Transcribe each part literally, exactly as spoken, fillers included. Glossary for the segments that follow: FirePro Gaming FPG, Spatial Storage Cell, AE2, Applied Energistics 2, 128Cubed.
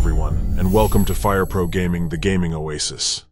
everyone, and welcome to FirePro Gaming, the gaming oasis.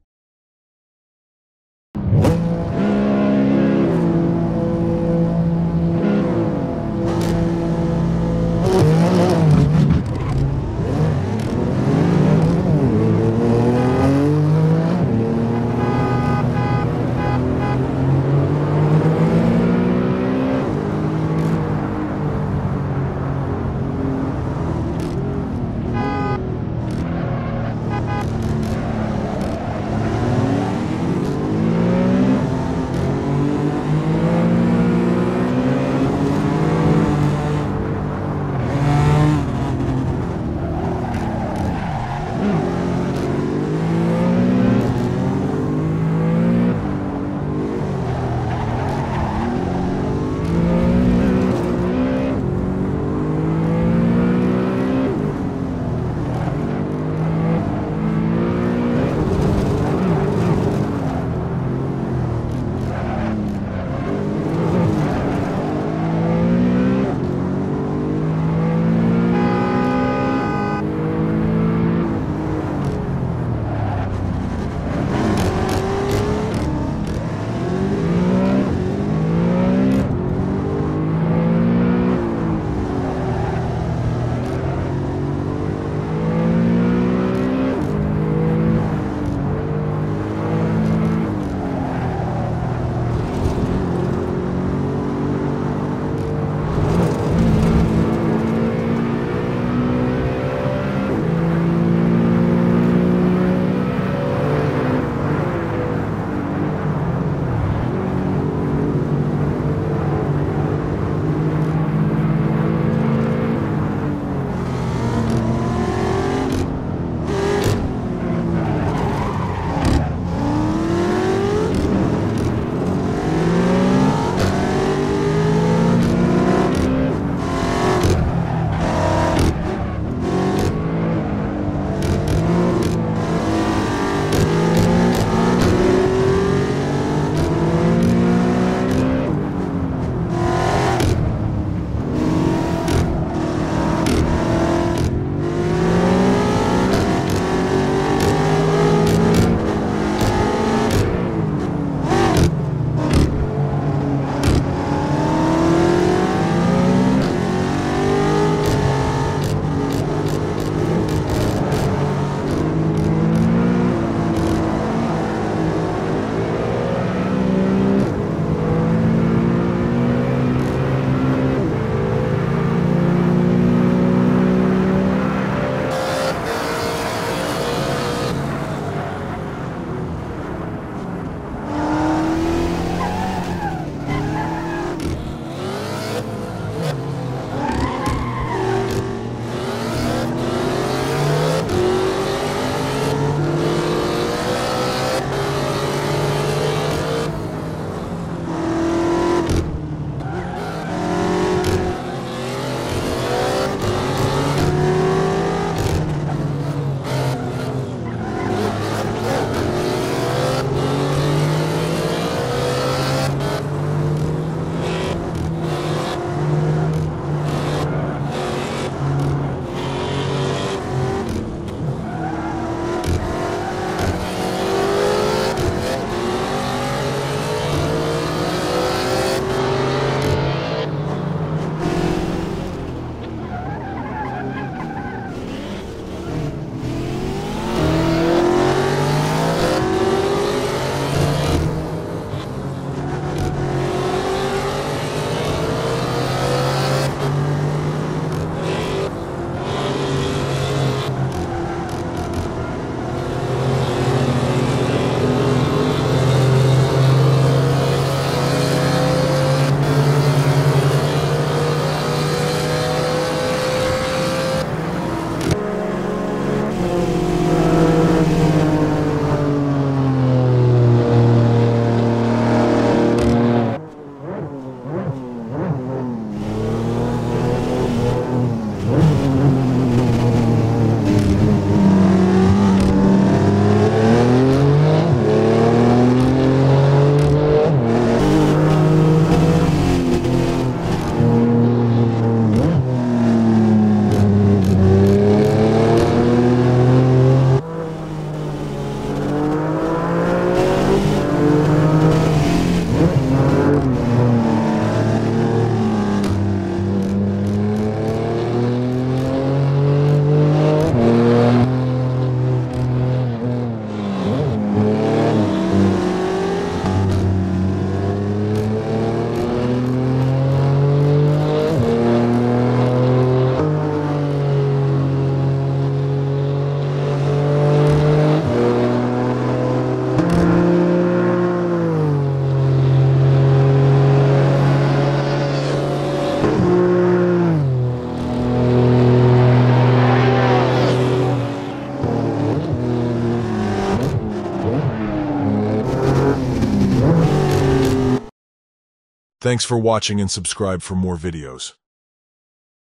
Thanks for watching and subscribe for more videos.